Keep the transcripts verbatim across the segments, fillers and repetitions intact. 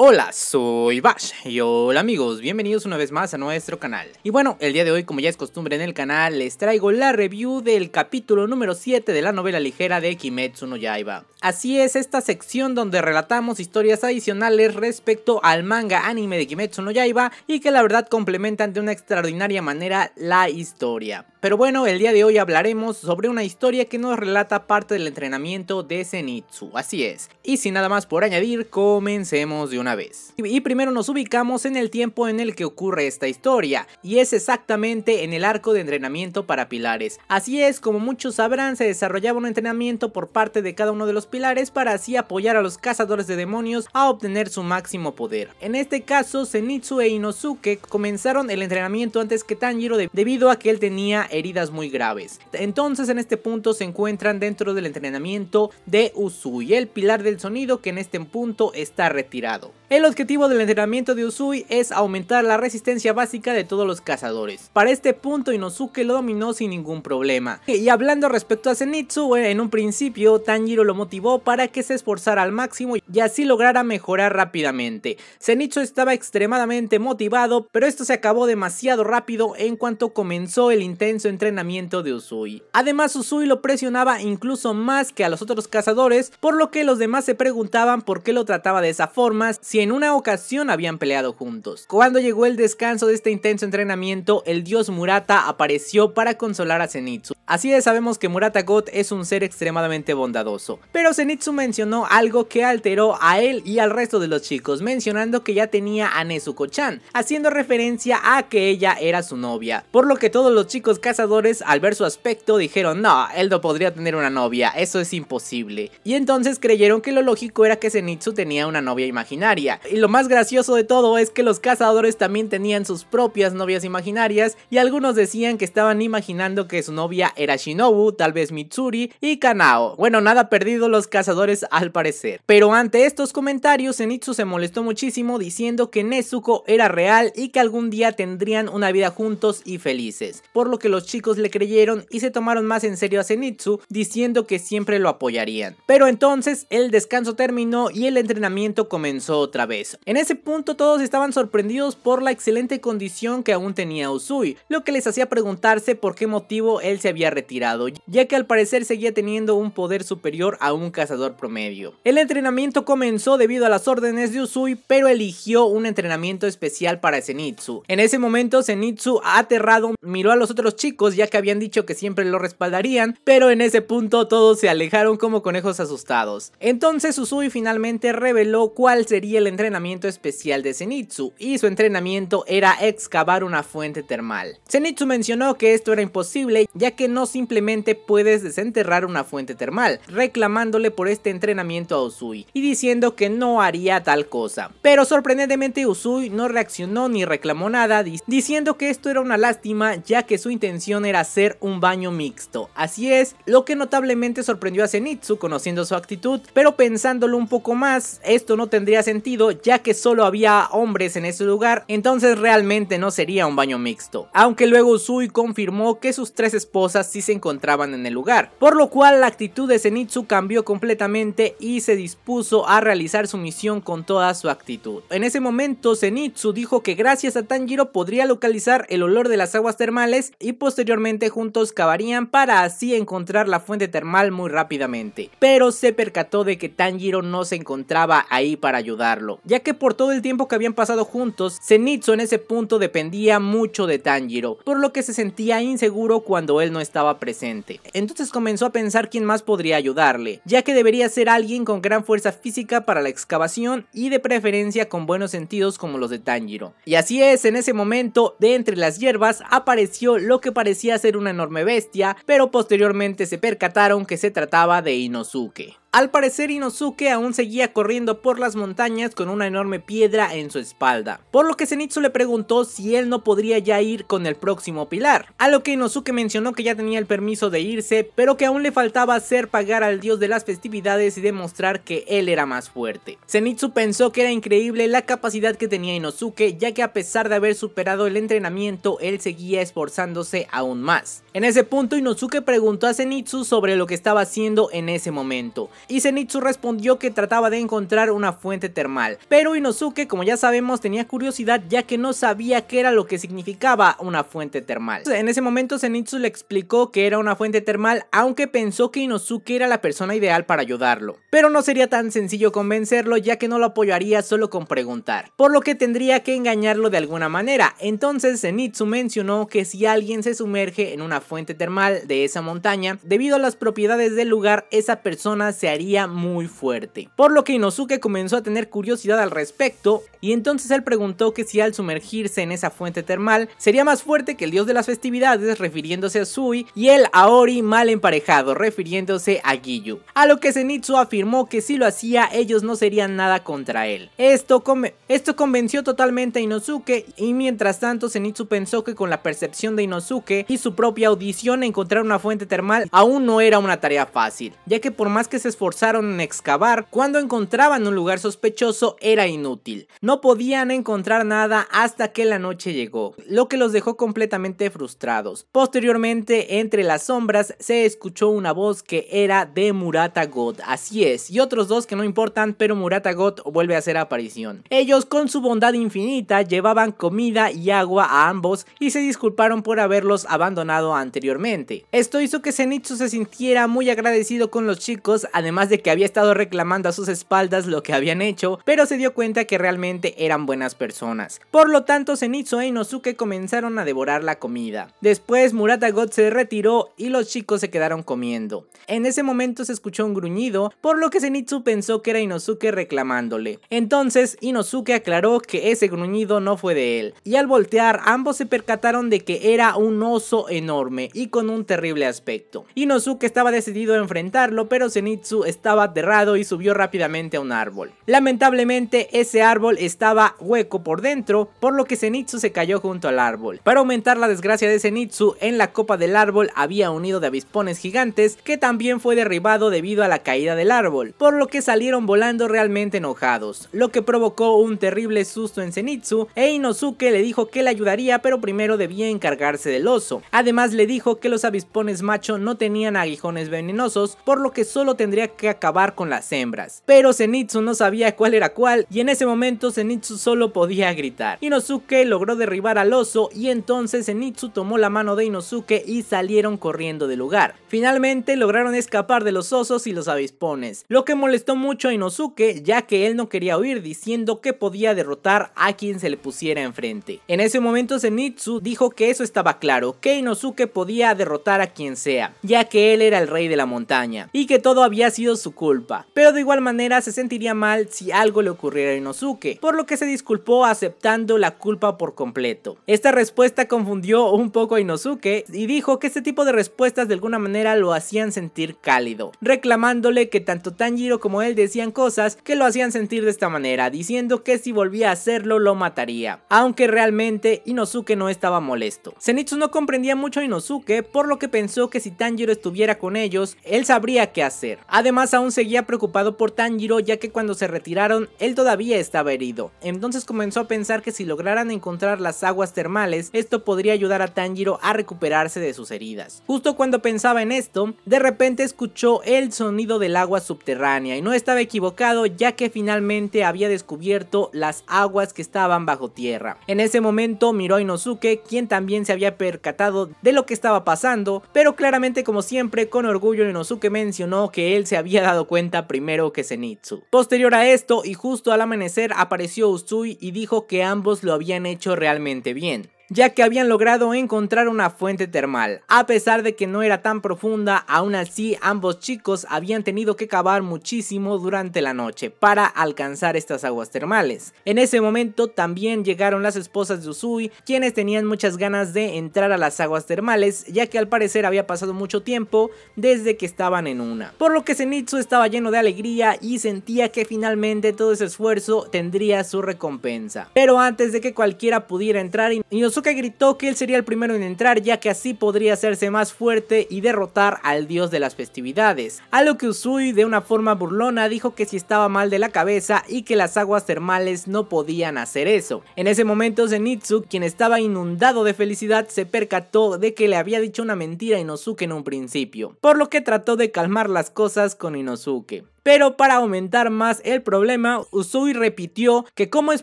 Hola, soy Bash y hola amigos, bienvenidos una vez más a nuestro canal. Y bueno, el día de hoy, como ya es costumbre en el canal, les traigo la review del capítulo número siete de la novela ligera de Kimetsu no Yaiba. Así es, esta sección donde relatamos historias adicionales respecto al manga anime de Kimetsu no Yaiba y que la verdad complementan de una extraordinaria manera la historia. Pero bueno, el día de hoy hablaremos sobre una historia que nos relata parte del entrenamiento de Zenitsu, así es. Y sin nada más por añadir, comencemos de una vez. Y primero nos ubicamos en el tiempo en el que ocurre esta historia, y es exactamente en el arco de entrenamiento para pilares. Así es, como muchos sabrán, se desarrollaba un entrenamiento por parte de cada uno de los pilares para así apoyar a los cazadores de demonios a obtener su máximo poder. En este caso, Zenitsu e Inosuke comenzaron el entrenamiento antes que Tanjiro debido a que él tenía heridas muy graves. Entonces en este punto se encuentran dentro del entrenamiento de Usui, el pilar del sonido, que en este punto está retirado. El objetivo del entrenamiento de Usui es aumentar la resistencia básica de todos los cazadores. Para este punto Inosuke lo dominó sin ningún problema. Y hablando respecto a Zenitsu, en un principio Tanjiro lo motivó para que se esforzara al máximo y así lograra mejorar rápidamente. Zenitsu estaba extremadamente motivado, pero esto se acabó demasiado rápido en cuanto comenzó el intenso su entrenamiento de Usui. Además, Usui lo presionaba incluso más que a los otros cazadores, por lo que los demás se preguntaban por qué lo trataba de esa forma si en una ocasión habían peleado juntos. Cuando llegó el descanso de este intenso entrenamiento, el dios Murata apareció para consolar a Zenitsu. Así es, sabemos que Murata God es un ser extremadamente bondadoso, pero Zenitsu mencionó algo que alteró a él y al resto de los chicos, mencionando que ya tenía a Nezuko-chan, haciendo referencia a que ella era su novia, por lo que todos los chicos cazadores, al ver su aspecto, dijeron: no, él no podría tener una novia, eso es imposible. Y entonces creyeron que lo lógico era que Zenitsu tenía una novia imaginaria. Y lo más gracioso de todo es que los cazadores también tenían sus propias novias imaginarias, y algunos decían que estaban imaginando que su novia era Shinobu, tal vez Mitsuri y Kanao. Bueno, nada perdido los cazadores al parecer. Pero ante estos comentarios, Zenitsu se molestó muchísimo, diciendo que Nezuko era real y que algún día tendrían una vida juntos y felices, por lo que los Los chicos le creyeron y se tomaron más en serio a Zenitsu, diciendo que siempre lo apoyarían. Pero entonces el descanso terminó y el entrenamiento comenzó otra vez. En ese punto todos estaban sorprendidos por la excelente condición que aún tenía Usui, lo que les hacía preguntarse por qué motivo él se había retirado, ya que al parecer seguía teniendo un poder superior a un cazador promedio. El entrenamiento comenzó debido a las órdenes de Usui, pero eligió un entrenamiento especial para Zenitsu. En ese momento Zenitsu, aterrado, miró a los otros chicos, ya que habían dicho que siempre lo respaldarían, pero en ese punto todos se alejaron como conejos asustados. Entonces Usui finalmente reveló cuál sería el entrenamiento especial de Zenitsu, y su entrenamiento era excavar una fuente termal. Zenitsu mencionó que esto era imposible, ya que no simplemente puedes desenterrar una fuente termal, reclamándole por este entrenamiento a Usui y diciendo que no haría tal cosa. Pero sorprendentemente Usui no reaccionó ni reclamó nada, diciendo que esto era una lástima, ya que su intención era hacer un baño mixto. Así es, lo que notablemente sorprendió a Zenitsu conociendo su actitud, pero pensándolo un poco más, esto no tendría sentido ya que solo había hombres en ese lugar, entonces realmente no sería un baño mixto. Aunque luego Usui confirmó que sus tres esposas sí se encontraban en el lugar, por lo cual la actitud de Zenitsu cambió completamente y se dispuso a realizar su misión con toda su actitud. En ese momento Zenitsu dijo que gracias a Tanjiro podría localizar el olor de las aguas termales y posteriormente juntos cavarían para así encontrar la fuente termal muy rápidamente, pero se percató de que Tanjiro no se encontraba ahí para ayudarlo, ya que por todo el tiempo que habían pasado juntos, Zenitsu en ese punto dependía mucho de Tanjiro, por lo que se sentía inseguro cuando él no estaba presente. Entonces comenzó a pensar quién más podría ayudarle, ya que debería ser alguien con gran fuerza física para la excavación y de preferencia con buenos sentidos como los de Tanjiro. Y así es, en ese momento, de entre las hierbas apareció lo que parecía ser una enorme bestia, pero posteriormente se percataron que se trataba de Inosuke. Al parecer, Inosuke aún seguía corriendo por las montañas con una enorme piedra en su espalda, por lo que Zenitsu le preguntó si él no podría ya ir con el próximo pilar, a lo que Inosuke mencionó que ya tenía el permiso de irse, pero que aún le faltaba hacer pagar al dios de las festividades y demostrar que él era más fuerte. Zenitsu pensó que era increíble la capacidad que tenía Inosuke, ya que a pesar de haber superado el entrenamiento, él seguía esforzándose aún más. En ese punto, Inosuke preguntó a Zenitsu sobre lo que estaba haciendo en ese momento, y Zenitsu respondió que trataba de encontrar una fuente termal, pero Inosuke, como ya sabemos, tenía curiosidad ya que no sabía qué era lo que significaba una fuente termal. En ese momento Zenitsu le explicó que era una fuente termal, aunque pensó que Inosuke era la persona ideal para ayudarlo, pero no sería tan sencillo convencerlo ya que no lo apoyaría solo con preguntar, por lo que tendría que engañarlo de alguna manera. Entonces Zenitsu mencionó que si alguien se sumerge en una fuente termal de esa montaña, debido a las propiedades del lugar, esa persona se haría muy fuerte, por lo que Inosuke comenzó a tener curiosidad al respecto, y entonces él preguntó que si al sumergirse en esa fuente termal sería más fuerte que el dios de las festividades, refiriéndose a Sui, y el Aori mal emparejado, refiriéndose a Giyu, a lo que Zenitsu afirmó que si lo hacía ellos no serían nada contra él. Esto, conven esto convenció totalmente a Inosuke, y mientras tanto Zenitsu pensó que con la percepción de Inosuke y su propia audición, encontrar una fuente termal aún no era una tarea fácil, ya que por más que se esforzaron en excavar, cuando encontraban un lugar sospechoso era inútil. No podían encontrar nada hasta que la noche llegó, lo que los dejó completamente frustrados. Posteriormente, entre las sombras se escuchó una voz que era de Murata God, así es, y otros dos que no importan, pero Murata God vuelve a hacer aparición. Ellos, con su bondad infinita, llevaban comida y agua a ambos y se disculparon por haberlos abandonado anteriormente. Esto hizo que Zenitsu se sintiera muy agradecido con los chicos, además de que había estado reclamando a sus espaldas lo que habían hecho, pero se dio cuenta que realmente eran buenas personas. Por lo tanto, Zenitsu e Inosuke comenzaron a devorar la comida. Después Murata God se retiró y los chicos se quedaron comiendo. En ese momento se escuchó un gruñido, por lo que Zenitsu pensó que era Inosuke reclamándole. Entonces Inosuke aclaró que ese gruñido no fue de él, y al voltear ambos se percataron de que era un oso enorme y con un terrible aspecto. Inosuke estaba decidido a enfrentarlo, pero Zenitsu estaba aterrado y subió rápidamente a un árbol. Lamentablemente ese árbol estaba hueco por dentro, por lo que Zenitsu se cayó junto al árbol. Para aumentar la desgracia de Zenitsu, en la copa del árbol había un nido de avispones gigantes que también fue derribado debido a la caída del árbol, por lo que salieron volando realmente enojados, lo que provocó un terrible susto en Zenitsu, e Inosuke le dijo que le ayudaría, pero primero debía encargarse del oso. Además le dijo que los avispones macho no tenían aguijones venenosos, por lo que solo tendría que acabar con las hembras, pero Zenitsu no sabía cuál era cuál, y en ese momento Zenitsu solo podía gritar. Inosuke logró derribar al oso, y entonces Zenitsu tomó la mano de Inosuke y salieron corriendo del lugar. Finalmente lograron escapar de los osos y los avispones, lo que molestó mucho a Inosuke, ya que él no quería huir, diciendo que podía derrotar a quien se le pusiera enfrente. En ese momento Zenitsu dijo que eso estaba claro, que Inosuke podía derrotar a quien sea, ya que él era el rey de la montaña, y que todo había sido su culpa, pero de igual manera se sentiría mal si algo le ocurriera a Inosuke, por lo que se disculpó aceptando la culpa por completo. Esta respuesta confundió un poco a Inosuke, y dijo que este tipo de respuestas de alguna manera lo hacían sentir cálido, reclamándole que tanto Tanjiro como él decían cosas que lo hacían sentir de esta manera, diciendo que si volvía a hacerlo lo mataría, aunque realmente Inosuke no estaba molesto. Zenitsu no comprendía mucho a Inosuke, por lo que pensó que si Tanjiro estuviera con ellos, él sabría qué hacer. Además, aún seguía preocupado por Tanjiro, ya que cuando se retiraron él todavía estaba herido. Entonces comenzó a pensar que si lograran encontrar las aguas termales, esto podría ayudar a Tanjiro a recuperarse de sus heridas. Justo cuando pensaba en esto, de repente escuchó el sonido del agua subterránea, y no estaba equivocado, ya que finalmente había descubierto las aguas que estaban bajo tierra. En ese momento miró a Inosuke, quien también se había percatado de lo que estaba pasando, pero claramente, como siempre, con orgullo Inosuke mencionó que él se había dado cuenta primero que Zenitsu. Posterior a esto, y justo al amanecer, apareció Usui y dijo que ambos lo habían hecho realmente bien. ya que habían logrado encontrar una fuente termal. A pesar de que no era tan profunda, aún así ambos chicos habían tenido que cavar muchísimo durante la noche para alcanzar estas aguas termales. En ese momento también llegaron las esposas de Usui, quienes tenían muchas ganas de entrar a las aguas termales, ya que al parecer había pasado mucho tiempo desde que estaban en una, por lo que Zenitsu estaba lleno de alegría y sentía que finalmente todo ese esfuerzo tendría su recompensa. Pero antes de que cualquiera pudiera entrar, Inosuke gritó que él sería el primero en entrar, ya que así podría hacerse más fuerte y derrotar al dios de las festividades, a lo que Usui de una forma burlona dijo que si estaba mal de la cabeza y que las aguas termales no podían hacer eso. En ese momento Zenitsu, quien estaba inundado de felicidad, se percató de que le había dicho una mentira a Inosuke en un principio, por lo que trató de calmar las cosas con Inosuke. Pero para aumentar más el problema, Usui repitió que cómo es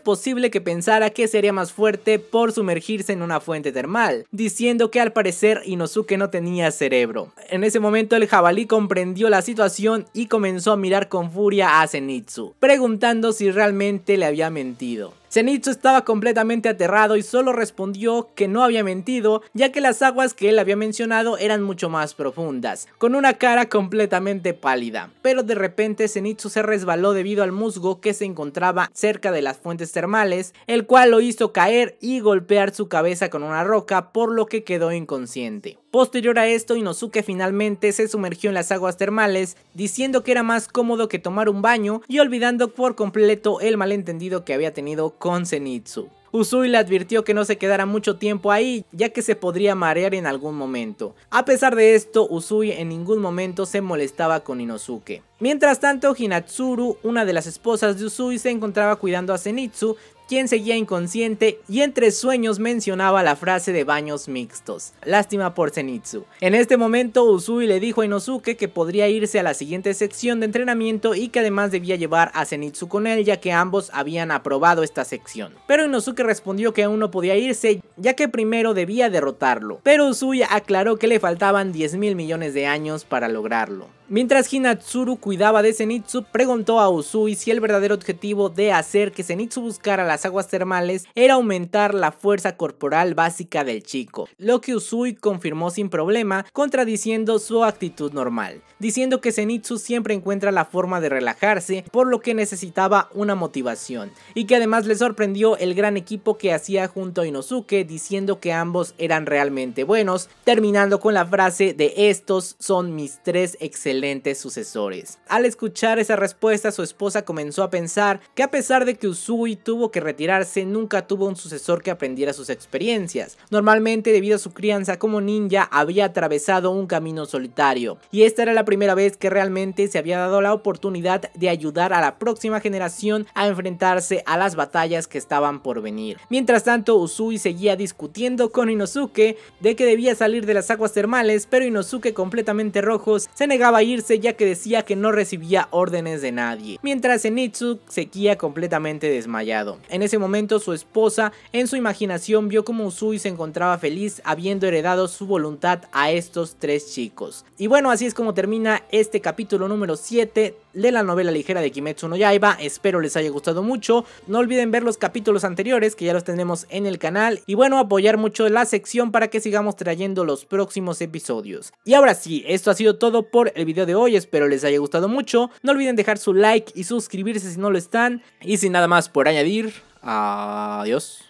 posible que pensara que sería más fuerte por sumergirse en una fuente termal, diciendo que al parecer Inosuke no tenía cerebro. En ese momento el jabalí comprendió la situación y comenzó a mirar con furia a Zenitsu, preguntando si realmente le había mentido. Zenitsu estaba completamente aterrado y solo respondió que no había mentido, ya que las aguas que él había mencionado eran mucho más profundas, con una cara completamente pálida. Pero de repente Zenitsu se resbaló debido al musgo que se encontraba cerca de las fuentes termales, el cual lo hizo caer y golpear su cabeza con una roca, por lo que quedó inconsciente. Posterior a esto, Inosuke finalmente se sumergió en las aguas termales, diciendo que era más cómodo que tomar un baño y olvidando por completo el malentendido que había tenido con Zenitsu. Usui le advirtió que no se quedara mucho tiempo ahí, ya que se podría marear en algún momento. A pesar de esto, Usui en ningún momento se molestaba con Inosuke. Mientras tanto, Hinatsuru, una de las esposas de Usui, se encontraba cuidando a Zenitsu, quien seguía inconsciente y entre sueños mencionaba la frase de baños mixtos. Lástima por Zenitsu. En este momento Usui le dijo a Inosuke que podría irse a la siguiente sección de entrenamiento y que además debía llevar a Zenitsu con él, ya que ambos habían aprobado esta sección. Pero Inosuke respondió que aún no podía irse, ya que primero debía derrotarlo. Pero Usui aclaró que le faltaban diez mil millones de años para lograrlo. Mientras Hinatsuru cuidaba de Zenitsu, preguntó a Usui si el verdadero objetivo de hacer que Zenitsu buscara las aguas termales era aumentar la fuerza corporal básica del chico, lo que Usui confirmó sin problema, contradiciendo su actitud normal, diciendo que Zenitsu siempre encuentra la forma de relajarse, por lo que necesitaba una motivación, y que además le sorprendió el gran equipo que hacía junto a Inosuke, diciendo que ambos eran realmente buenos, terminando con la frase de "estos son mis tres excelentes sucesores". Al escuchar esa respuesta, su esposa comenzó a pensar que a pesar de que Usui tuvo que retirarse, nunca tuvo un sucesor que aprendiera sus experiencias. Normalmente, debido a su crianza como ninja, había atravesado un camino solitario, y esta era la primera vez que realmente se había dado la oportunidad de ayudar a la próxima generación a enfrentarse a las batallas que estaban por venir. Mientras tanto, Usui seguía discutiendo con Inosuke de que debía salir de las aguas termales, pero Inosuke, completamente rojos, se negaba a irse, ya que decía que no recibía órdenes de nadie, mientras Zenitsu seguía completamente desmayado. En ese momento su esposa en su imaginación vio como Usui se encontraba feliz habiendo heredado su voluntad a estos tres chicos. Y bueno, así es como termina este capítulo número siete de la novela ligera de Kimetsu no Yaiba. Espero les haya gustado mucho, no olviden ver los capítulos anteriores que ya los tenemos en el canal, y bueno, apoyar mucho la sección para que sigamos trayendo los próximos episodios. Y ahora sí, esto ha sido todo por el video de hoy, espero les haya gustado mucho, no olviden dejar su like y suscribirse si no lo están, y sin nada más por añadir, adiós.